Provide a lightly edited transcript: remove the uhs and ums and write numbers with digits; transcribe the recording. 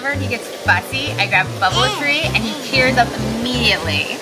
whenever he gets fussy, I grab Bubble Tree and he tears up immediately.